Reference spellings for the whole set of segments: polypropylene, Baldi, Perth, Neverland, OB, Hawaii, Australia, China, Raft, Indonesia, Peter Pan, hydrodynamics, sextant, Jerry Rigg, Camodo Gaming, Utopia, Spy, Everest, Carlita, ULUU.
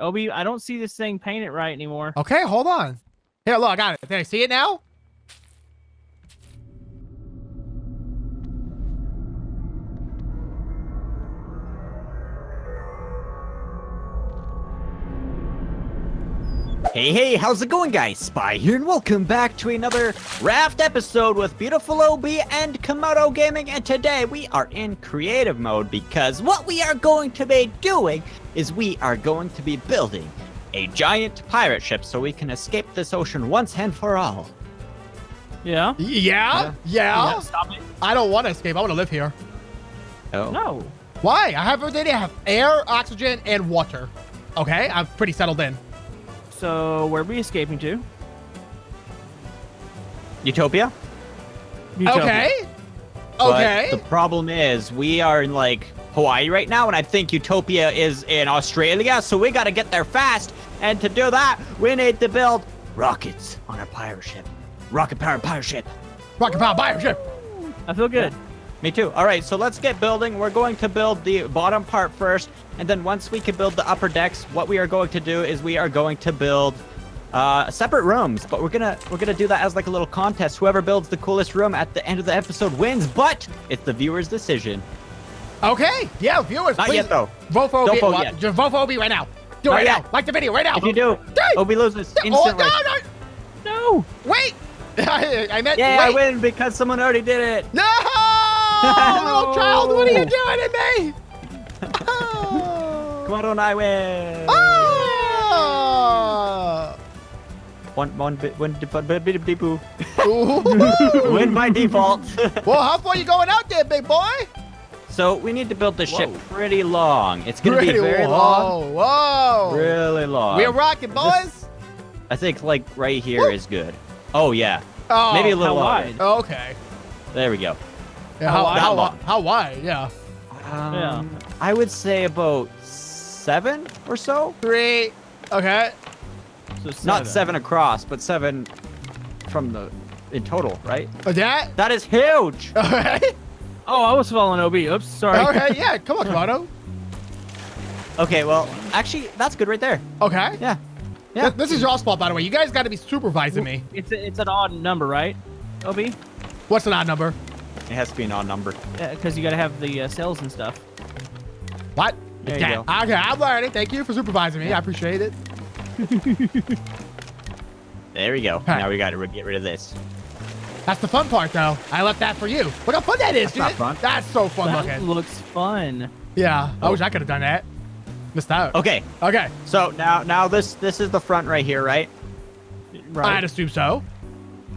OB, I don't see this thing painted right anymore. Okay, hold on. Here, look, I got it. There, see it now? Hey, hey, how's it going, guys? Spy here, and welcome back to another Raft episode with beautiful OB and Camodo Gaming, and today we are in creative mode because what we are going to be doing is we are going to be building a giant pirate ship so we can escape this ocean once and for all. Yeah? Yeah? Yeah? Stop it. I don't want to escape. I want to live here. Oh. No. Why? I have everything. I have air, oxygen, and water. Okay? I'm pretty settled in. So, where are we escaping to? Utopia? Utopia. Okay. But okay. The problem is, we are in, like, Hawaii right now, and I think Utopia is in Australia, so we gotta get there fast. And to do that, we need to build rockets on our pirate ship. Rocket-powered pirate ship. Rocket-powered pirate ship. I feel good. Yeah. Me too. All right, so let's get building. We're going to build the bottom part first. And then once we can build the upper decks, what we are going to do is we are going to build separate rooms. But we're gonna do that as like a little contest. Whoever builds the coolest room at the end of the episode wins. But it's the viewer's decision. Okay. Yeah, viewers. Not please. Yet though. Vote for OB. Don't vote yet. Just vote for OB right now. Do it right now. Like the video right now. If you do, OB loses instantly. Oh, no, no. No. Wait. I meant. Yeah, wait. I win because someone already did it. No. Little child, what are you doing to me? Oh. Come on, I win! Oh! Win by default. Well, how far are you going out there, big boy? So we need to build this ship pretty long. It's gonna be very long. Whoa! Really long. We're rocking, boys. This, I think like right here is good. Oh yeah. Oh, maybe a little wide. Oh, okay. There we go. Yeah, how wide? Yeah. Yeah. I would say about 7 or so. 3. Okay. So 7. Not 7 across, but 7 from the in total, right? That is huge. All right. Oh, I was following OB. Oops, sorry. All right, yeah. Come on, Camodo. Okay, well, actually, that's good right there. Okay. Yeah. Yeah. This is your spot, by the way. You guys got to be supervising me. It's an odd number, right, OB? What's an odd number? It has to be an odd number. Yeah, because you got to have the cells and stuff. What? There you go. Okay, I'm learning. Thank you for supervising me. I appreciate it. There we go. Right. Now we got to get rid of this. That's the fun part, though. I left that for you. Look how fun that is, dude. That's not fun. That's so fun looking. That looks fun. Yeah. Oh. I wish I could have done that. Missed out. Okay. Okay. So now this is the front right here, right? Right. I'd assume so.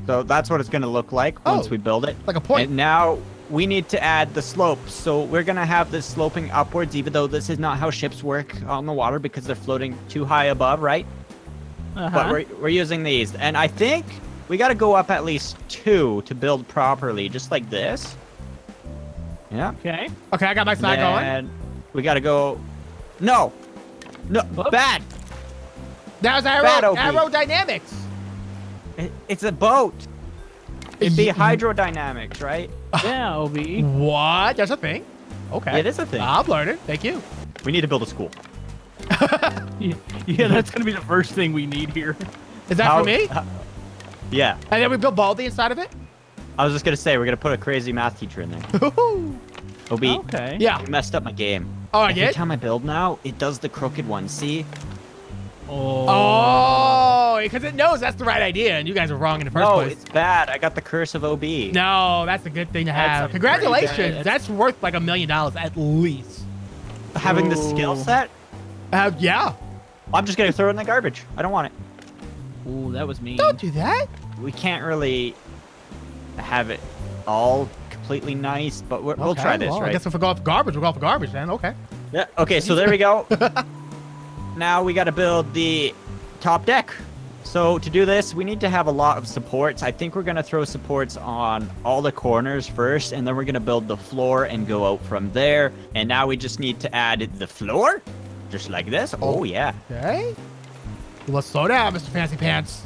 So that's what it's going to look like once we build it. Like a point. And now we need to add the slopes. So we're going to have this sloping upwards, even though this is not how ships work on the water because they're floating too high above, right? But we're using these. And I think we got to go up at least 2 to build properly, just like this. Yeah. Okay. Okay, I got my side going. And we got to go... No. No. Oops. Bad. That was aerodynamics. It's a boat. It'd be hydrodynamics, right? Yeah, OB. What? That's a thing? Okay. It is a thing. I've learned it. Thank you. We need to build a school. Yeah, that's going to be the first thing we need here. Is that for me? Yeah. And then we build Baldi inside of it? I was just going to say, we're going to put a crazy math teacher in there. OB. Okay. Yeah. You messed up my game. Oh, I did? Every time I build now, it does the crooked one. See? Oh, because it knows that's the right idea, and you guys are wrong in the first place. No, it's bad. I got the curse of OB. No, that's a good thing to have. Congratulations. That's worth like $1 million at least. Having the skill set? Yeah. I'm just going to throw it in the garbage. I don't want it. Ooh, that was mean. Don't do that. We can't really have it all completely nice, but we'll try this, right? I guess if we go off garbage, we'll go off garbage then. Okay. Yeah. Okay, so there we go. Now we got to build the top deck. So to do this, we need to have a lot of supports. I think we're going to throw supports on all the corners first, and then we're going to build the floor and go out from there. And now we just need to add the floor, just like this. Oh, yeah. Okay. Let's slow down, Mr. Fancy Pants.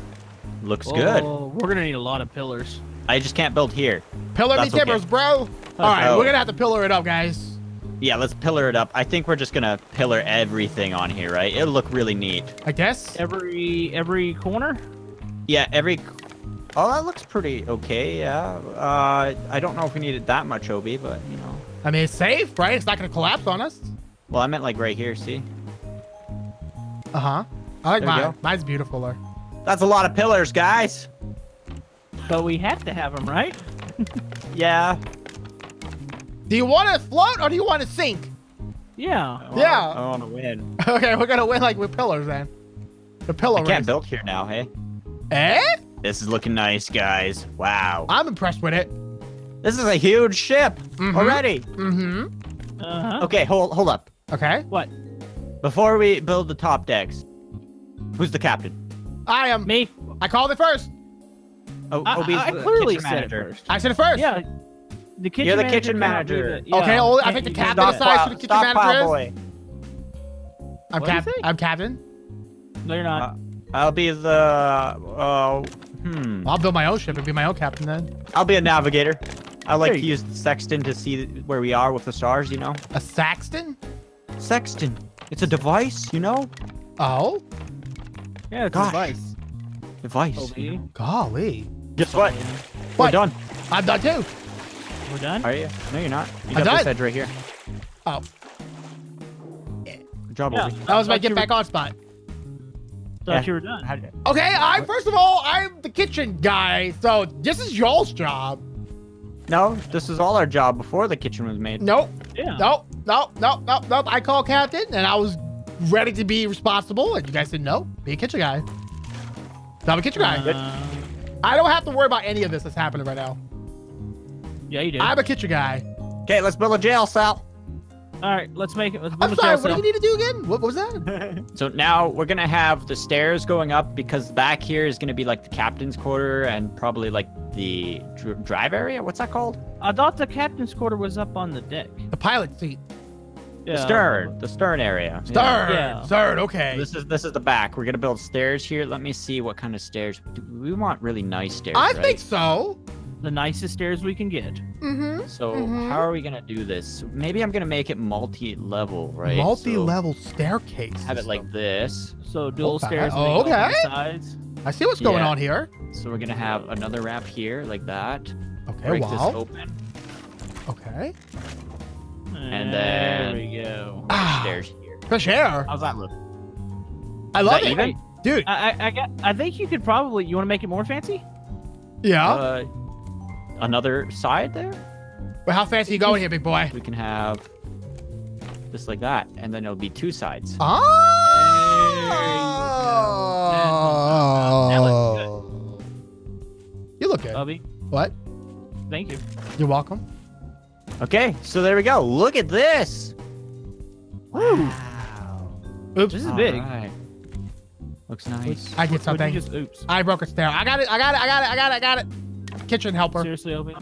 Looks good. We're going to need a lot of pillars. I just can't build here. Pillar me timbers, bro. All right, we're going to have to pillar it up, guys. Yeah, let's pillar it up. I think we're just gonna pillar everything on here, right? It'll look really neat. I guess. Every corner? Yeah, every... Oh, that looks pretty okay, yeah. I don't know if we need it that much, OB, but, you know. I mean, it's safe, right? It's not gonna collapse on us. Well, I meant like right here, see? Uh-huh. I like mine. Mine's beautiful, though. That's a lot of pillars, guys. But we have to have them, right? Yeah. Do you want to float or do you want to sink? Yeah. I want to win. Okay, we're going to win like with pillars, then. The pillar race. I can't build here now, hey? Eh? This is looking nice, guys. Wow. I'm impressed with it. This is a huge ship already. Mm-hmm. Uh-huh. Okay, hold up. Okay. What? Before we build the top decks, who's the captain? I am. Me. I called it first. Oh, I clearly said it first. I said it first. Yeah. The kitchen You're the manager kitchen manager. Yeah. Okay, I think the captain decides who the kitchen manager is. Boy. I'm captain. No, you're not. I'll be the... I'll build my own ship and be my own captain then. I'll be a navigator. I like to use the sextant to see where we are with the stars, you know? A sextant? Sextant. It's a device, you know? Oh? Yeah, it's a device. You know? Golly. Guess what? We're done. I'm done too. We're done? Are you? No, you're not. You got this edge right here. Oh. Good job, Baldi. That was my get back on spot. Thought you were done. Okay, first of all, I'm the kitchen guy, so this is y'all's job. No, this is all our job before the kitchen was made. Nope. Yeah. Nope. I called captain, and I was ready to be responsible, and you guys said no. Be a kitchen guy. So I'm a kitchen guy. I don't have to worry about any of this that's happening right now. Yeah, you do. I'm a kitchen guy. Okay, let's build a jail cell. All right, let's make it. I'm sorry, what do you need to do again? What was that? So now we're going to have the stairs going up because back here is going to be like the captain's quarter and probably like the drive area. What's that called? I thought the captain's quarter was up on the deck. The pilot seat. Yeah. The stern area. Stern, okay. This is the back. We're going to build stairs here. Let me see what kind of stairs. We want really nice stairs, right? I think so. The nicest stairs we can get. Mm-hmm. So how are we gonna do this? Maybe I'm gonna make it multi-level, right? Multi-level staircase. Have it like this. So dual stairs. Oh, okay. Sides. I see what's going on here. So we're gonna have another wrap here, like that. Okay. Break this open. Okay. And then there we go. Stairs here. Fresh air. How's that look? I love it, even? Dude. I think you could probably. You want to make it more fancy? Yeah. Another side there? Well, how fast are you going here, big boy? We can have just like that, and then it'll be two sides. Oh! There you go. You look good. Bobby. What? Thank you. You're welcome. Okay, so there we go. Look at this. Woo! Wow. Oops. This is big. Right. Looks nice. I did something. Oops. I broke a stair. I got it. Kitchen helper. Seriously, OB?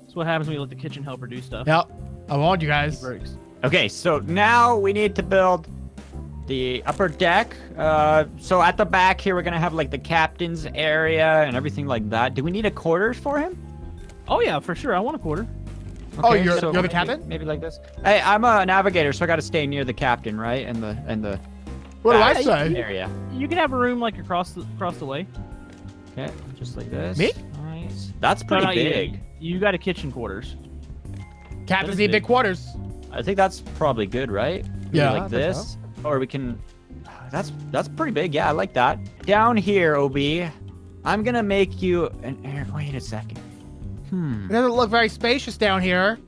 That's what happens when you let the kitchen helper do stuff. Yep. I warned you guys. Okay, so now we need to build the upper deck. So at the back here, we're going to have like the captain's area and everything like that. Do we need a quarter for him? Oh, yeah, for sure. I want a quarter. Okay, oh, you're the captain? Maybe like this. Hey, I'm a navigator, so I got to stay near the captain, right? And the what do I say? Area. You can have a room like across the way. Okay, just like this. Me? Nice. That's pretty big. You got a kitchen quarters. Captains need big quarters. I think that's probably good, right? Yeah. Like this, or we can. That's pretty big. Yeah, I like that. Down here, OB, I'm gonna make you an air. Wait a second. It doesn't look very spacious down here.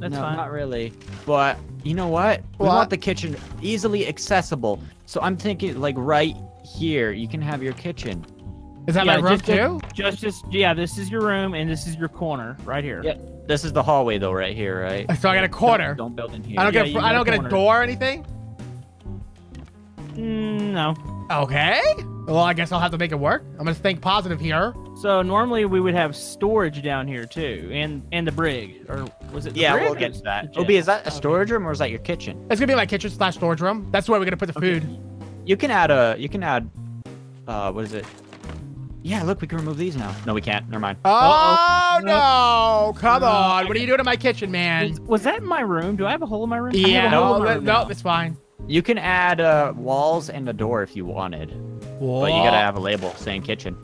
That's fine. Not really. But you know what? We want the kitchen easily accessible. So I'm thinking like right here, you can have your kitchen. Is that my room too? This is your room and this is your corner right here. Yeah, this is the hallway though, right here, right? So I got a corner. Don't build in here. I don't get a door or anything. No. Okay. Well, I guess I'll have to make it work. I'm gonna think positive here. So normally we would have storage down here too, and the brig, or was it? Yeah, we'll get to that. OB, is that a storage room or is that your kitchen? It's gonna be my kitchen / storage room. That's where we're gonna put the food. You can add what is it? Yeah, look, we can remove these now. No, we can't. Never mind. Oh, no. Come on. What are you doing in my kitchen, man? Was that in my room? Do I have a hole in my room? Yeah. No, it's fine. You can add walls and a door if you wanted. Whoa. But you got to have a label saying kitchen.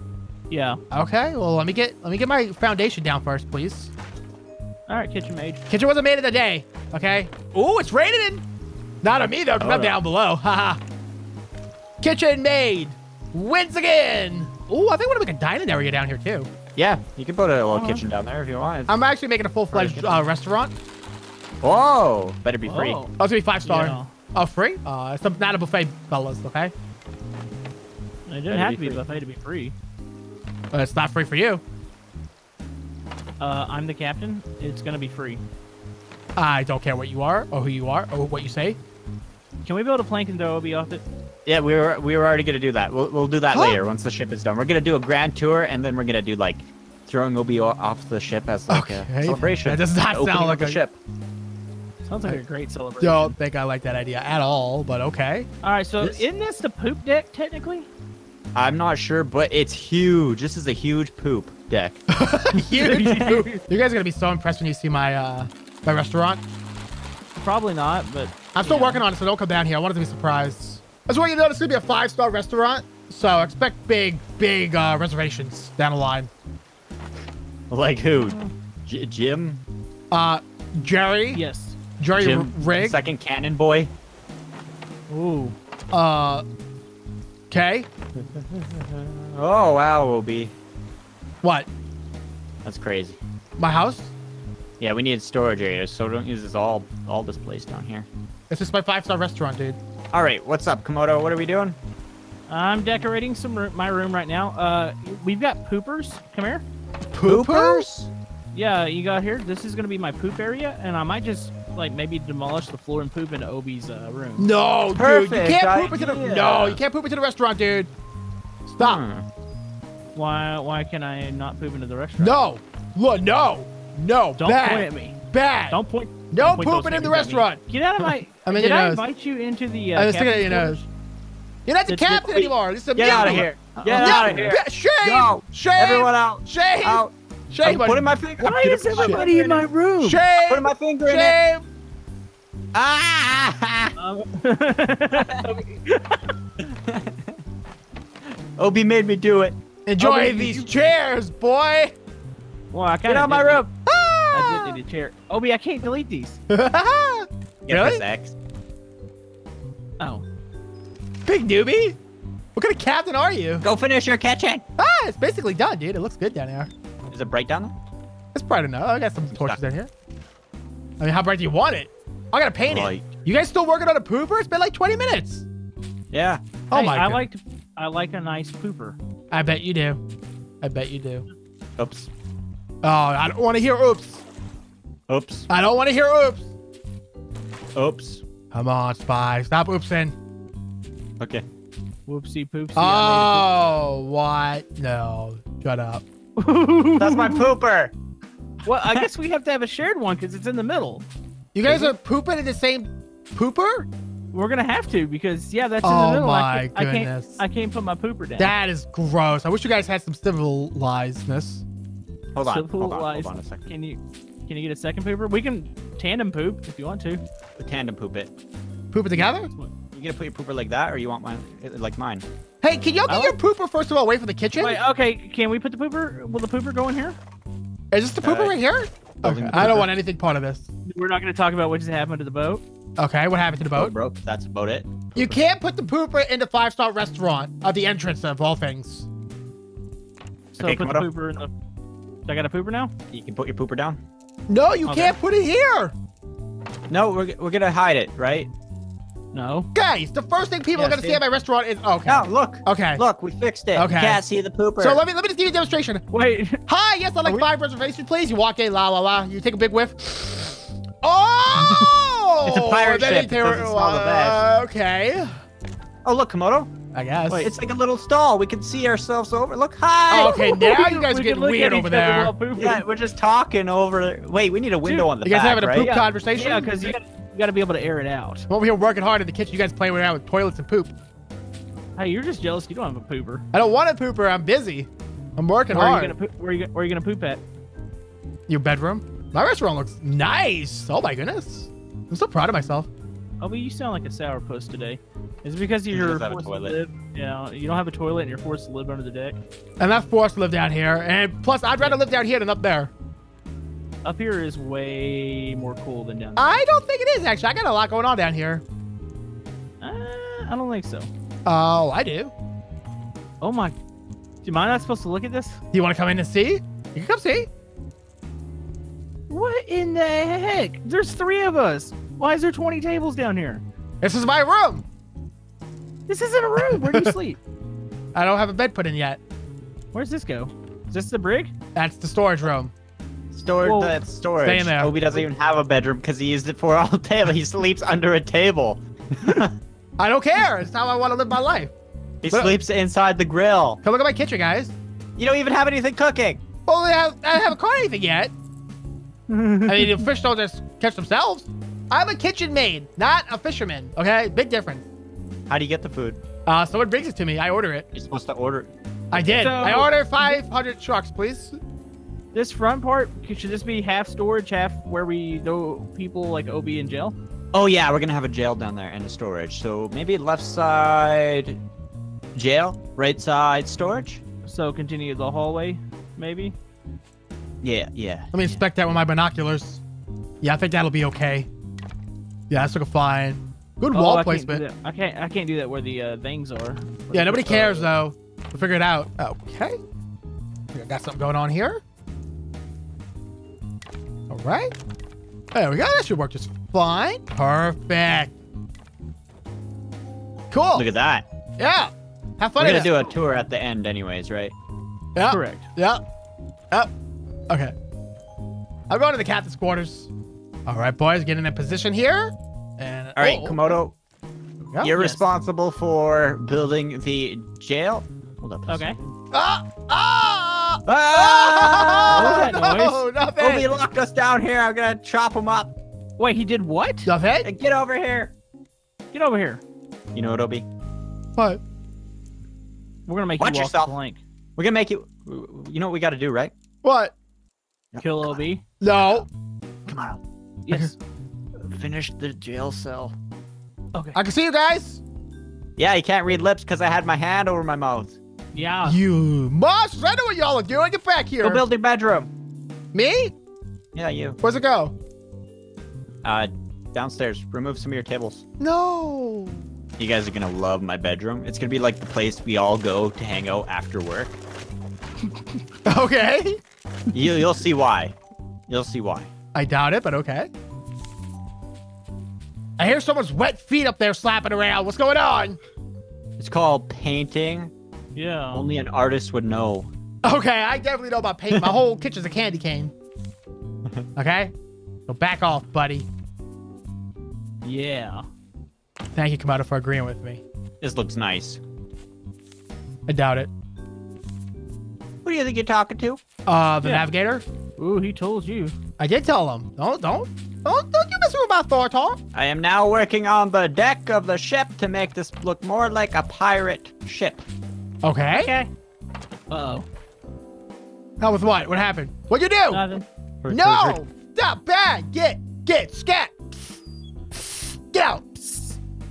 Yeah. Okay. Well, let me get my foundation down first, please. All right, kitchen made. Kitchen wasn't made in the day. Okay. Ooh, it's raining. Not on me, though, because I'm down below. Haha. Kitchen made. Wins again. Ooh, I think we're going to make a dining area down here, too. Yeah, you can put a little kitchen down there if you want. I'm actually making a full-fledged restaurant. Whoa. Better be free. Oh, it's going to be 5-star. Yeah. Oh, free? It's not a buffet, fellas, okay? It doesn't have to be a buffet to be free. But it's not free for you. I'm the captain. It's going to be free. I don't care what you are or who you are or what you say. Can we build a plank and throw OB off it? Yeah, we were already gonna do that. We'll do that later once the ship is done. We're gonna do a grand tour and then we're gonna do like throwing OB off the ship as like a celebration. That does not sound like a ship. Sounds like a great celebration. Don't think I like that idea at all, but okay. All right, so isn't this the poop deck technically? I'm not sure, but it's huge. This is a huge poop deck. Huge poop. You guys are gonna be so impressed when you see my my restaurant. Probably not, but I'm still working on it, so don't come down here. I wanted to be surprised. I just want you to know this is going to be a 5-star restaurant, so expect big reservations down the line. Like who? Jim? Jerry? Yes. Jerry Rigg? Second Cannon Boy? Ooh. Okay. Oh, wow, OB. What? That's crazy. My house? Yeah, we need storage areas, so don't use this all this place down here. It's just my 5-star restaurant, dude. All right, what's up, Camodo? What are we doing? I'm decorating my room right now. We've got poopers. Come here. Poopers? Yeah, you got here. This is going to be my poop area, and I might just, like, maybe demolish the floor and poop into OB's room. No, perfect dude. You can't poop into the... No, you can't poop into the restaurant, dude. Stop. Why can I not poop into the restaurant? No. Look, no. Don't point at me. Bad. Don't point... No pooping in the restaurant. Get out of my... I mean, did I invite you into the... I was thinking of your nose. You're not the captain anymore. This is a get out of here. Get out of here. Shame. No. Shame. Everyone out. Shame. Out. Shame. I'm putting my finger... Why is everybody in my room? Shame. I'm putting my finger in it. Ah. OB made me do it. Enjoy these chairs, boy. Well, I get out of my room. I did need a chair. OB, I can't delete these. Really? X. Oh. Big newbie? What kind of captain are you? Go finish your kitchen. Ah, it's basically done, dude. It looks good down here. Is it bright down there? It's bright enough. I got some torches down here. I mean, how bright do you want it? I gotta paint it. You guys still working on a pooper? It's been like 20 minutes. Yeah. Oh hey, my God. I like a nice pooper. I bet you do. I bet you do. Oops. Oh, I don't want to hear oops. Oops. I don't want to hear oops. Oops. Come on, Spy. Stop oopsing. Okay. Whoopsie poopsie. Oh, what? No. Shut up. That's my pooper. Well, I guess we have to have a shared one because it's in the middle. You guys are pooping in the same pooper? We're going to have to because, yeah, that's in the middle. Oh, my goodness. I can't put my pooper down. That is gross. I wish you guys had some civilizedness. Hold on a second. Can you get a second pooper? We can tandem poop if you want to. We'll tandem poop it. Poop it together? You gonna put your pooper like that, or you want mine like mine? Hey, can y'all get your pooper first of all away from the kitchen? Wait, okay. Can we put the pooper? Will the pooper go in here? Is this the pooper right here? Okay. I don't want anything part of this. We're not gonna talk about what just happened to the boat. Okay, what happened to the boat? Broke. That's about it. Pooper. You can't put the pooper in the 5-star restaurant at the entrance of all things. So okay, put the pooper in the. Do I got a pooper now? You can put your pooper down. No, you can't put it here. No, we're gonna hide it, right? No. Guys, the first thing people are gonna see at my restaurant is No, look. Okay. Look, we fixed it. Okay. You can't see the pooper. So let me just give you a demonstration. Wait. Hi. Yes, I'd like 5 reservations, please. You walk in, la la la. You take a big whiff. Oh! It's a pirate ship. Doesn't smell the best. Okay. Oh look, Camodo. I guess. Wait. It's like a little stall. We can see ourselves over. Look, hi. Oh, okay, now you guys are getting weird over there. Yeah, we're just talking over. Wait, we need a window on the back, right? You guys having a poop conversation? Yeah, because you got to be able to air it out. I'm over here working hard in the kitchen. You guys playing around with toilets and poop. Hey, you're just jealous. You don't have a pooper. I don't want a pooper. I'm busy. I'm working hard. Where are you gonna poop at? Your bedroom. My restaurant looks nice. Oh my goodness. I'm so proud of myself. Oh, but you sound like a sourpuss today. Is it because you're forced to live? Yeah, you don't have a toilet and you're forced to live under the deck. And I'm forced to live down here. And plus, I'd rather live down here than up there. Up here is way more cool than down there. I don't think it is, actually. I got a lot going on down here. I don't think so. Oh, I do. Oh, my. Do you mind not supposed to look at this? Do you want to come in and see? You can come see. What in the heck? There's 3 of us. Why is there 20 tables down here? This is my room. This isn't a room. Where do you sleep? I don't have a bed put in yet. Where's this go? Is this the brig? That's the storage room. Storage. That's storage. Stay in there. Obi doesn't even have a bedroom because he used it for all day. He sleeps under a table. I don't care. It's how I want to live my life. He sleeps inside the grill. Come look at my kitchen, guys. You don't even have anything cooking. Well, I haven't caught anything yet. I mean, the fish don't just catch themselves. I'm a kitchen maid, not a fisherman. Okay, big difference. How do you get the food? Someone brings it to me. I order it. You're supposed to order. I did. So, I ordered 500 trucks, please. This front part, should this be half storage, half where we know people like OB in jail? Oh yeah, we're gonna have a jail down there and a storage. So maybe left side jail, right side storage. So continue the hallway, maybe. Yeah, yeah. Let me inspect that with my binoculars. Yeah, I think that'll be okay. Yeah, that's looking fine. Good wall placement. I can't do that where the things are. Yeah, nobody cares though. We'll figure it out. Okay. I got something going on here. All right. There we go. That should work just fine. Perfect. Cool. Look at that. Yeah. Have fun. We're gonna do a tour at the end, anyways, right? Yeah. Correct. Yeah. Yep. Okay. I'm going to the captain's quarters. All right, boys, getting in position here. And, all right, Camodo, you're responsible for building the jail. Hold up. Okay. What was that noise? Obi locked us down here. I'm gonna chop him up. Wait, he did what? Nothing. Get over here. Get over here. You know what, Obi? What? We're gonna make you walk the plank. We're gonna make you. You know what we got to do, right? What? Kill Obi? No. Come on. Yes. Finish the jail cell. Okay. I can see you guys. Yeah, you can't read lips because I had my hand over my mouth. Yeah. You must. I know what y'all are doing. Get back here. Go build your bedroom. Me? Yeah, you. Where's it go? Downstairs. Remove some of your tables. No. You guys are gonna love my bedroom. It's gonna be like the place we all go to hang out after work. Okay. You'll see why. You'll see why. I doubt it, but okay. I hear someone's wet feet up there slapping around. What's going on? It's called painting. Yeah. Only an artist would know. Okay, I definitely know about paint. My whole kitchen's a candy cane. Okay? So back off, buddy. Yeah. Thank you, Camodo, for agreeing with me. This looks nice. I doubt it. Who do you think you're talking to? The navigator. Ooh, he told you. I did tell him. Don't you mess with my Thor talk. I am now working on the deck of the ship to make this look more like a pirate ship. Okay. Okay. Uh-oh. How was what? What happened? What'd you do? Nothing. No! Stop! Bad! Get! Scat! Get out!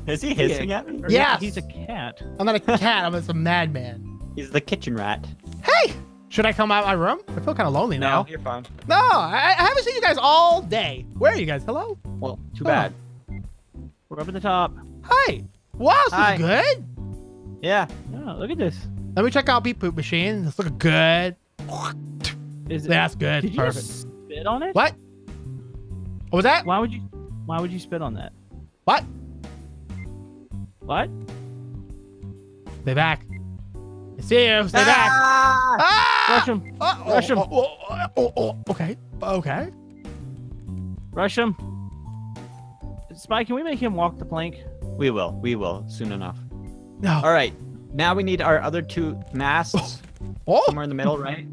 Is he hissing at me? Yeah. He's a cat. I'm not a cat. I'm just a madman. He's the kitchen rat. Hey! Should I come out of my room? I feel kind of lonely now. No, you're fine. No, I haven't seen you guys all day. Where are you guys? Hello? Well, too bad. We're up at the top. Hi. Wow, this is good. Yeah. No, look at this. Let me check out Beep Poop Machine. This looks good. That's good. Did you just spit on it? What? What was that? Why would you spit on that? What? What? Stay back. See you. Stay back. Rush him. Rush him. Okay. Okay. Rush him. Spy, can we make him walk the plank? We will. We will. Soon enough. No. All right. Now we need our other 2 masts. Oh. Somewhere in the middle, right?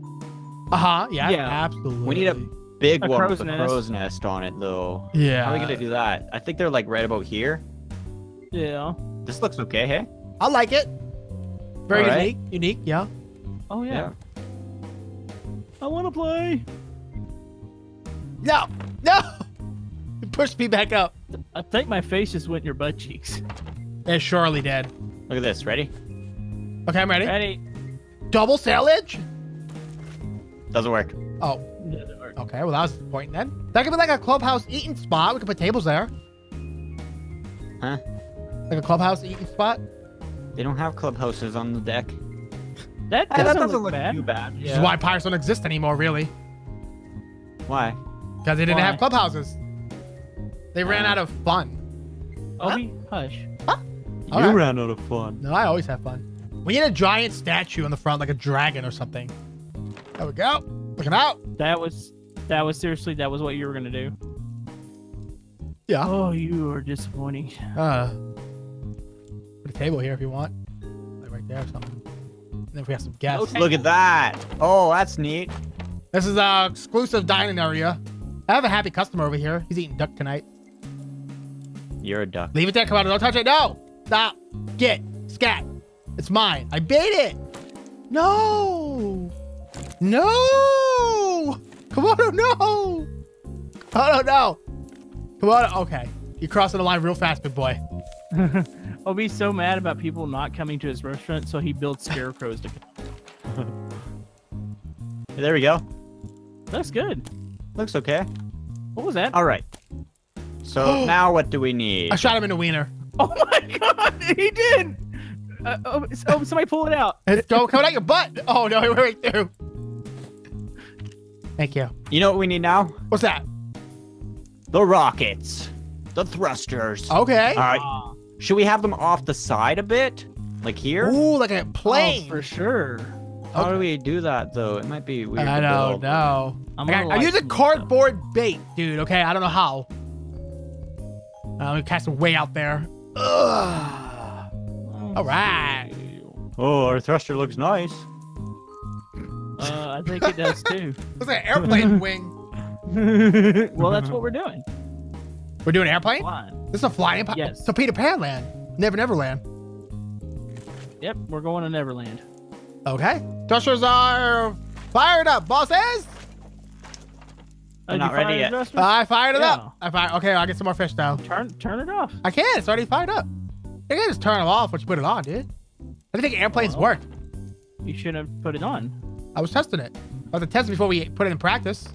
Uh-huh. Yeah, yeah. Absolutely. We need a big one with a crow's nest on it, though. Yeah. How are we going to do that? I think they're like right about here. Yeah. This looks okay, hey? I like it. Very unique. Yeah. Oh, yeah. I want to play. No, no! It pushed me back up. I think my face just went in your butt cheeks. It surely did. Look at this. Ready? Okay, I'm ready. Ready. Double sailage? Doesn't work. Oh. Doesn't work. Okay, well, that was the point then. That could be like a clubhouse eating spot. We could put tables there. Huh? Like a clubhouse eating spot? They don't have clubhouses on the deck. That doesn't look too bad. Yeah. Which is why pirates don't exist anymore, really. Why? Because they didn't have clubhouses. They ran out of fun. Oh, hush. Huh? You ran out of fun. No, I always have fun. We need a giant statue in the front, like a dragon or something. There we go. Looking out. That was seriously, that was what you were gonna do. Yeah. Oh, you are disappointing. Put a table here if you want, like right there or something. And then if we have some guests. Okay. Look at that. Oh, that's neat. This is our exclusive dining area. I have a happy customer over here. He's eating duck tonight. You're a duck. Leave it there, Camodo. Don't touch it. No. Stop. Get. Scat. It's mine. I bait it. No. No. Camodo, no. Camodo, no. Camodo, okay. You're crossing the line real fast, big boy. OB is so mad about people not coming to his restaurant, so he builds scarecrows to come. There we go. Looks good. Looks okay. What was that? All right. So now what do we need? I shot him in the wiener. Oh my god, he did. Oh, somebody pull it out. Don't come out your butt. Oh, no, it went right through. Thank you. You know what we need now? What's that? The rockets. The thrusters. Okay. All right. Should we have them off the side a bit? Like here? Ooh, like a plane. Oh, for sure. How do we do that, though? It might be weird. I don't know. I'm using cardboard bait, dude. Okay, I don't know how. I'm cast way out there. Ugh. All right. Oh, our thruster looks nice. I think it does too. Looks like an airplane wing. Well, that's what we're doing. We're doing airplane? Flying. This is a flying pilot? Yes. So Peter Pan land. Neverland. Yep, we're going to Neverland. Okay. Thrusters are fired up, bosses. I'm not ready yet. I fired it up. Okay, I'll get some more fish now. Turn it off. I can't. It's already fired up. They can just turn it off once you put it on, dude. I didn't think airplanes work. You should have put it on. I was testing it. I was testing before we put it in practice.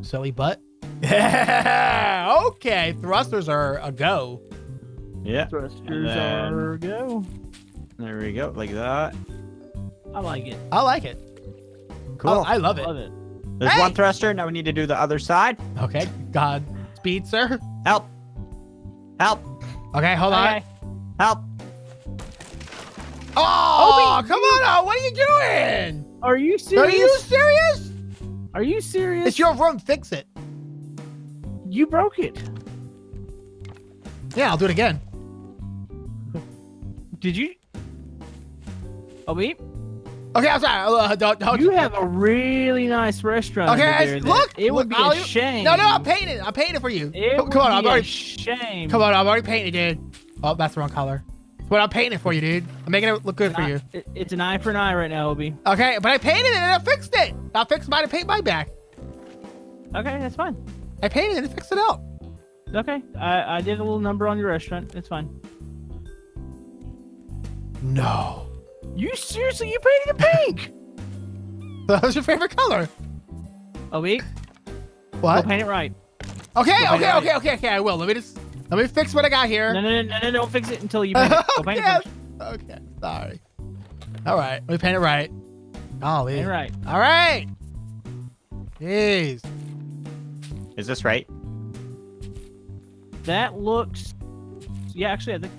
Silly butt. Yeah. Okay. Thrusters are a go. Yeah. Thrusters are a go. There we go. Like that. I like it. I like it. Cool. I love it. There's one thruster. Now we need to do the other side. Okay. God speed, sir. Help. Help. Okay. Hold on. Help! Oh, OB, come on! What are you doing? Are you serious? Are you serious? Are you serious? It's your room. Fix it. You broke it. Yeah, I'll do it again. Did you? OB? Okay, I'm sorry. Don't. You have a really nice restaurant. Okay, look. It would be a shame. No, I painted. I painted for you. Come on, I'm already. Come on, I'm already painted, dude. Oh, that's the wrong color. But I'm painting it for you, dude. I'm making it look good for you. It's an eye for an eye right now, OB. Okay, but I painted it and I fixed it. I fixed mine and paint mine back. Okay, that's fine. I painted it and fixed it up. Okay, I did a little number on your restaurant. It's fine. No. You seriously, you painted it pink. That was your favorite color. OB? What? Go paint it right. Okay, I will. Let me fix what I got here. No, don't fix it until you paint it. Go paint it first. Okay, sorry. All right, let me paint it right. Golly. Paint it right. All right. Jeez. Is this right? That looks... Yeah, actually, I think...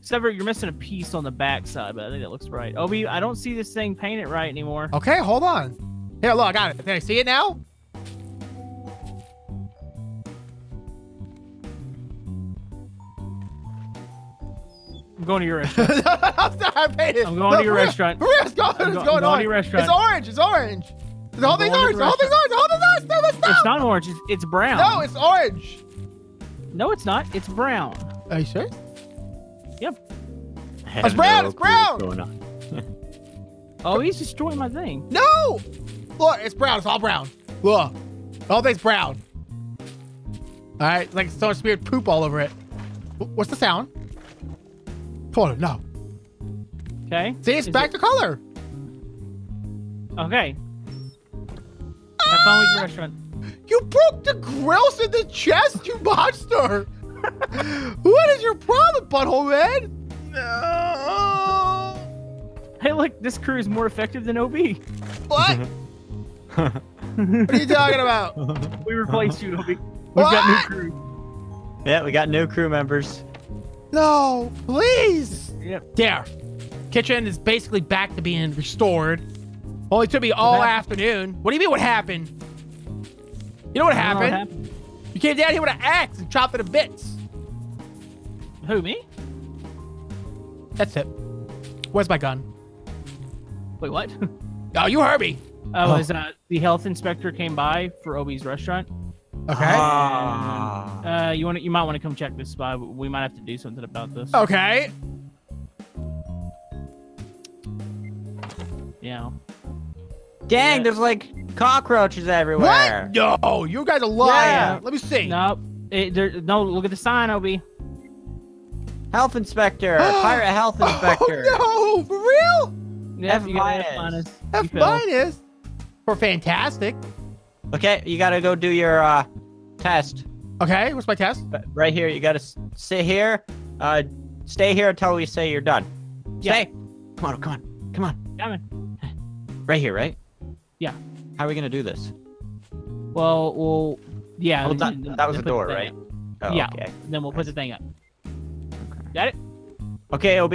Except for you're missing a piece on the back side, but I think that looks right. OB, I don't see this thing painted right anymore. Okay, hold on. Here, look, I got it. Can I see it now? Going to your restaurant. I'm going to your restaurant. It's going to your restaurant. It's orange. It's orange. The whole thing's orange. Stop. It's not orange. It's brown. No, it's orange. No, it's not. It's brown. Are you sure? Yep. It's brown. It's brown. What's going on? Oh, he's destroying my thing. No. Look, it's brown. It's all brown. Look. All thing's brown. All right. It's like so much weird poop all over it. What's the sound? Come on, no. Okay. See, it's back to color. Okay. Have fun with your restaurant. You broke the grills in the chest, you monster! What is your problem, butthole man? No. Hey, look, this crew is more effective than OB. What? What are you talking about? We replaced you, OB. We've got new crew. Yeah, we got new crew members. No, please. Yep. There. Kitchen is basically back to being restored. Only took me all afternoon. What do you mean what happened? You know what happened? You came down here with an axe and chopped it to bits. Who, me? That's it. Where's my gun? Wait, what? Oh, you heard me. Oh, is the health inspector came by for Obi's restaurant. Okay. You might want to come check this spot. We might have to do something about this. Okay. Yeah. Dang, there's like cockroaches everywhere. What? No, you guys are lying. Yeah. Let me see. Nope. No, look at the sign, OB. Health inspector. Pirate health inspector. Oh, no, for real? Yeah, F-minus. F-minus? For fantastic. Okay, you gotta go do your test. Okay, what's my test? Right here, you gotta sit here. Stay here until we say you're done. Stay. Come on, come on, come on. Coming. Right here, right? Yeah. How are we gonna do this? Well, yeah. Well, that was a door, right? Oh, yeah. Okay. Then we'll put the thing up. Okay. Got it? Okay, OB,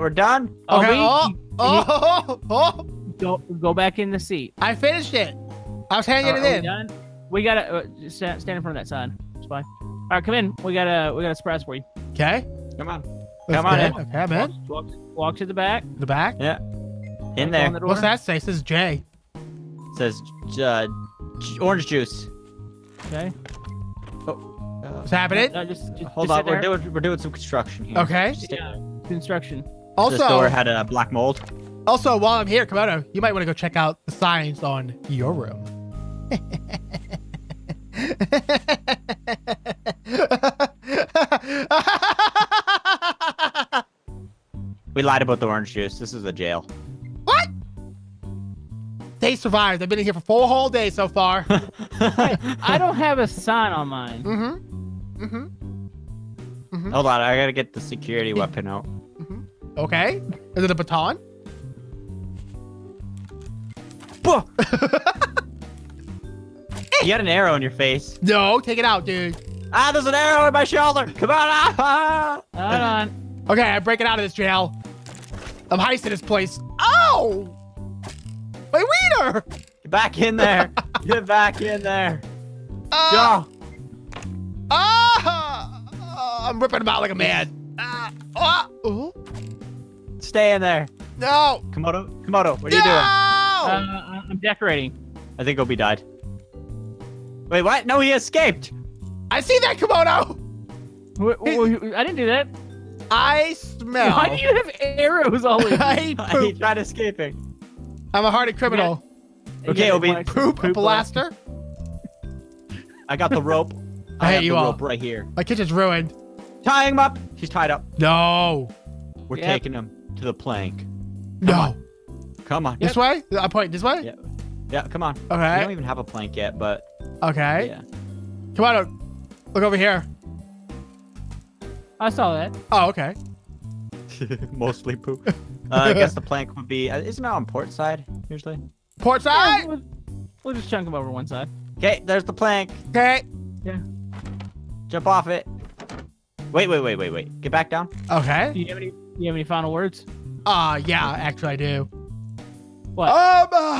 we're done. Okay. OB, go back in the seat. I finished it. I was hanging it in. We gotta stand in front of that sign. Spy. All right, come in. We got a surprise for you. Okay. Come on. Come on in. Okay, man. Walk to the back. The back. Yeah. In there. What's that say? It says J. It says orange juice. Okay. Oh. What's happening? Just hold on. We're doing some construction here. Okay. Yeah, construction. Also, this door had a black mold. Also, while I'm here, Camodo, you might want to go check out the signs on your room. We lied about the orange juice. This is a jail. What? They survived. I've been in here for 4 whole days so far. Hey, I don't have a sign on mine. Mm-hmm. Mm-hmm. Mm-hmm. Hold on. I got to get the security weapon out. Mm-hmm. Okay. Is it a baton? You got an arrow in your face. No, take it out, dude. Ah, there's an arrow in my shoulder. Come on. Hold on. Okay, I'm breaking out of this jail. I'm heisting this place. Oh! My wiener! Get back in there. Get back in there. Go. I'm ripping them out like a man. Stay in there. No. Camodo, what are you doing? I'm decorating. I think Obi died. Wait, what? No, he escaped. I see that, Camodo. I didn't do that. I smell. Why do you have arrows all over? He's not escaping. I'm a hardened criminal. Yeah. Okay, Obi. Poop blaster. I got the rope. I have the rope right here. My kitchen's ruined. Tying him up. She's tied up. No. We're taking him to the plank. No. Come on. This way? I point this way? Yeah. Yeah, come on. Okay. We don't even have a plank yet, but... Okay. Yeah. Come on. Look over here. I saw that. Oh, okay. Mostly poop. I guess the plank would be... Isn't it on port side, usually? Port side? Yeah, we'll just chunk them over one side. Okay, there's the plank. Okay. Yeah. Jump off it. Wait. Get back down. Okay. Do you have any final words? Yeah, actually I do. What?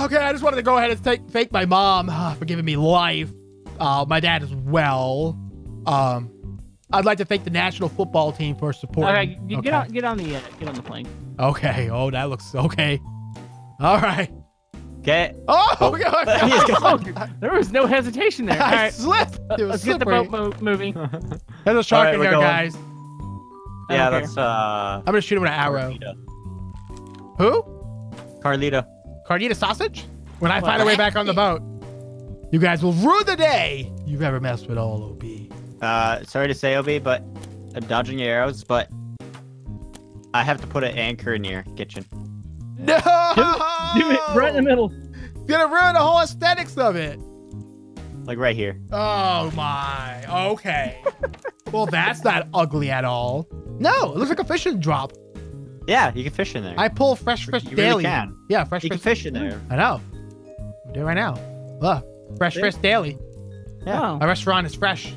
Okay, I just wanted to go ahead and thank my mom for giving me life. My dad as well. I'd like to thank the national football team for support. All right, get on the plane. Okay. Oh, that looks okay. All right. Okay. Oh my God! Oh, there was no hesitation there. I slipped. Let's get the boat moving. There's a shark in there, guys. Yeah, that's I'm gonna shoot him with an arrow. Carlita. Who? Carlita. Carlita sausage? When I find a way back on the boat, you guys will rue the day you've ever messed with all OB. Sorry to say, OB, but I'm dodging your arrows, but I have to put an anchor in your kitchen. No! Do it right in the middle. It's gonna ruin the whole aesthetics of it. Like right here. Oh my, okay. Well, that's not ugly at all. No, it looks like a fishing drop. Yeah, you can fish in there. I pull fresh fish daily. You really can. Yeah, fresh fish. You can fish in there. I know. I'm doing it right now. Look, fresh fish daily. Yeah. Wow. Our restaurant is fresh.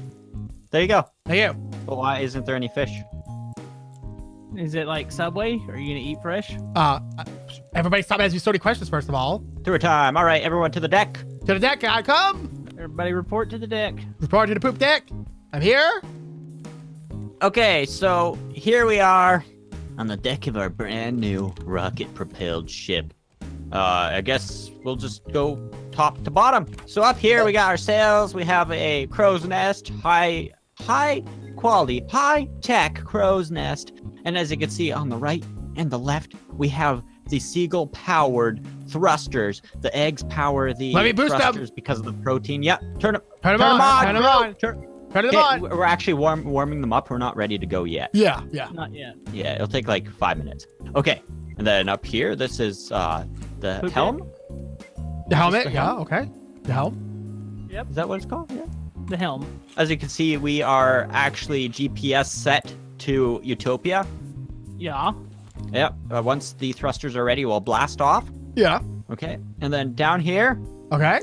There you go. Thank you. But why isn't there any fish? Is it like Subway? Are you going to eat fresh? Everybody stop asking me so many questions, first of all. Through a time. All right, everyone to the deck. To the deck, I come. Everybody report to the deck. Report to the poop deck. I'm here. Okay, so here we are on the deck of our brand new rocket-propelled ship. I guess we'll just go top to bottom. So up here, we got our sails. We have a crow's nest, high quality, high-tech crow's nest. And as you can see on the right and the left, we have the seagull-powered thrusters. The eggs power the thrusters because of the protein. Yep, turn them on. We're actually warming them up. We're not ready to go yet. Yeah. Not yet. Yeah, it'll take like 5 minutes. Okay, and then up here, this is the helm. The helmet, yeah, okay. The helm. Yep. Is that what it's called? Yeah. The helm. As you can see, we are actually GPS set to Utopia. Yeah. Yep. Once the thrusters are ready, we'll blast off. Yeah. Okay, and then down here. Okay.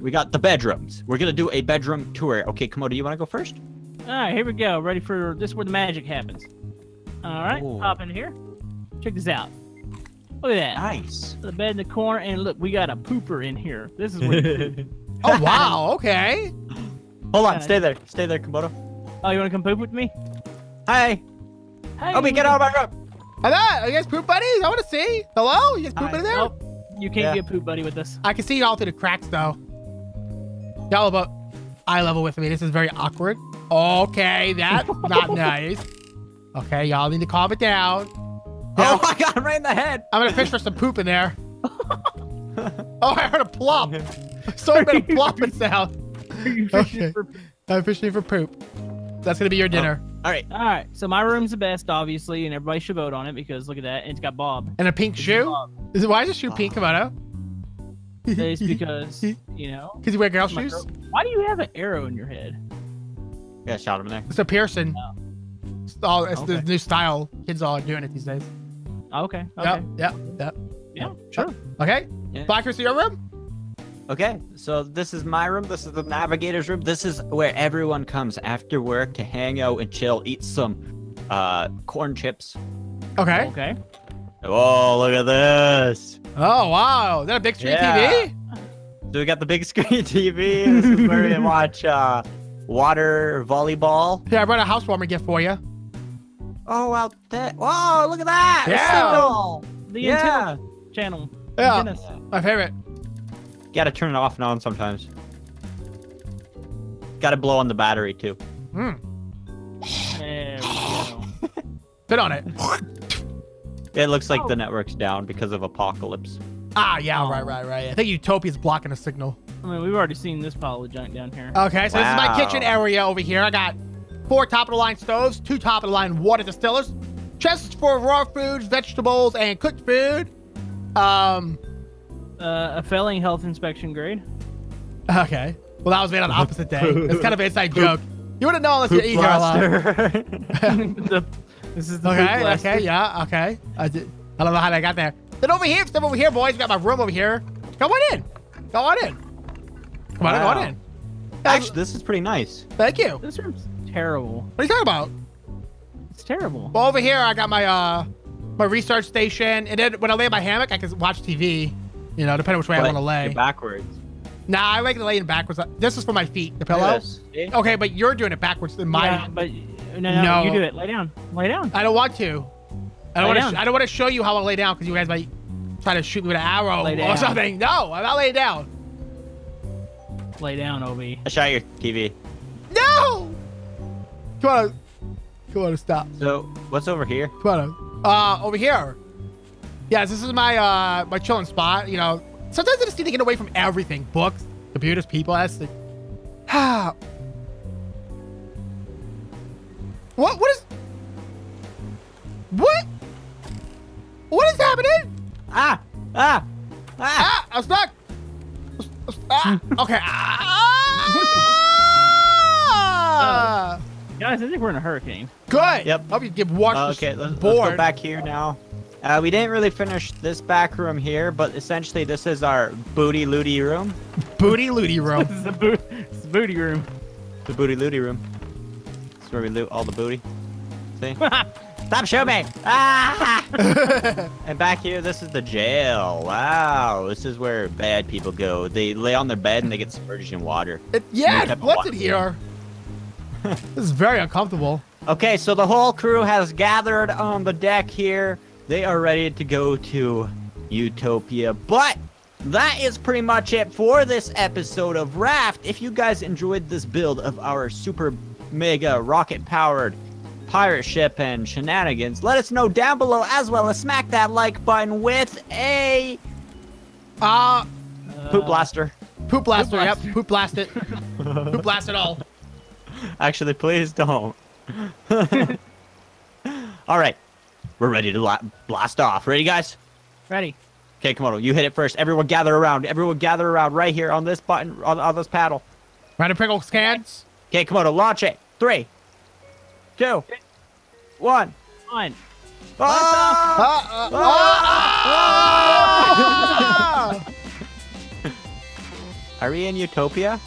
We got the bedrooms. We're going to do a bedroom tour. Okay, Camodo, you want to go first? All right, here we go. Ready for this is where the magic happens. All right, pop in here. Check this out. Look at that. Nice. The bed in the corner, and look, we got a pooper in here. This is where Oh, wow, okay. Hold on, stay there. Stay there, Camodo. Oh, you want to come poop with me? Hi. Hey, Obi, get out of my room. Are you guys poop buddies? I want to see. Hello? You guys poop in there? Oh, you can't get poop buddy with us. I can see you all through the cracks, though. Y'all about eye level with me. This is very awkward. Okay, that's not nice. Okay, y'all need to calm it down. Oh my God, I'm right in the head. I'm gonna fish for some poop in there. I heard a plop. Sorry about a plopping sound. Okay. I'm fishing for poop. That's gonna be your dinner. Oh. All right. So my room's the best, obviously, and everybody should vote on it because look at that. It's got Bob. And a pink shoe? Is it, why is your shoe pink, Camodo? It's because, you know. Because you wear girl shoes? Why do you have an arrow in your head? Yeah, shot him in there. It's a piercing. Oh. It's the new style. Kids all are doing it these days. Okay. Yep. Yeah, sure. Okay. Yeah. Blackers to your room? Okay. So this is my room. This is the navigator's room. This is where everyone comes after work to hang out and chill, eat some corn chips. Okay. Okay. Oh, look at this. Oh, wow. Is that a big screen TV? So we got the big screen TV. This is where we watch water volleyball. Yeah, I brought a housewarming gift for you. Oh, wow. Whoa, look at that. Yeah. The antenna channel. Yeah. My favorite. Got to turn it off and on sometimes. Got to blow on the battery, too. There we go. Sit on it. It looks like the network's down because of apocalypse. Ah, yeah, right. I think Utopia's blocking a signal. I mean, we've already seen this pile of junk down here. Okay, so this is my kitchen area over here. I got 4 top-of-the-line stoves, 2 top-of-the-line water distillers, chests for raw foods, vegetables, and cooked food. A failing health inspection grade. Okay. Well, that was made on the opposite day. It's kind of an inside joke. You wouldn't know unless you eat here a lot. This is the okay. I don't know how that got there. Then over here, boys. Got my room over here. Come on in. Come on in. Actually, this is pretty nice. Thank you. This room's terrible. What are you talking about? It's terrible. Well, over here, I got my research station, and then when I lay in my hammock, I can watch TV. You know, depending on which way I want to lay. You're backwards. Nah, I like to lay in backwards. This is for my feet. The pillow. Yes. Okay, but you're doing it backwards than mine. Yeah, but. No, you do it. Lay down. I don't want to. I don't want to show you how I lay down because you guys might try to shoot me with an arrow or something. No, I'm not laying down. Lay down, OB. I shot your TV. No! Come on, stop. So, what's over here? Come on. Over here. Yeah, this is my chilling spot. You know, Sometimes I just need to get away from everything. Books, computers, people. What is happening? I'm stuck. Okay. Guys, I think we're in a hurricane. Good. Yep. Hope you get washed. Okay, let's go back here now. We didn't really finish this back room here, but essentially this is our booty looty room. Booty looty room. This is the booty room. The booty looty room. This is where we loot all the booty. See? Stop shooting! Ah! And back here, this is the jail. Wow, this is where bad people go. They lay on their bed and they get submerged in water. Yeah, what's in here? This is very uncomfortable. Okay, so the whole crew has gathered on the deck here. They are ready to go to Utopia, but that is pretty much it for this episode of Raft. If you guys enjoyed this build of our super mega rocket powered pirate ship and shenanigans, let us know down below, as well as smack that like button with a poop blaster. Poop blaster, yep. Poop blast it. Poop blast it all. Actually, please don't. All right. We're ready to blast off. Ready, guys? Ready. Okay, Camodo, you hit it first. Everyone gather around. Everyone gather around right here on this button, on this paddle. Random prickle scans. Okay, Camodo, launch it. 3, 2, 1. One. Are we in Utopia?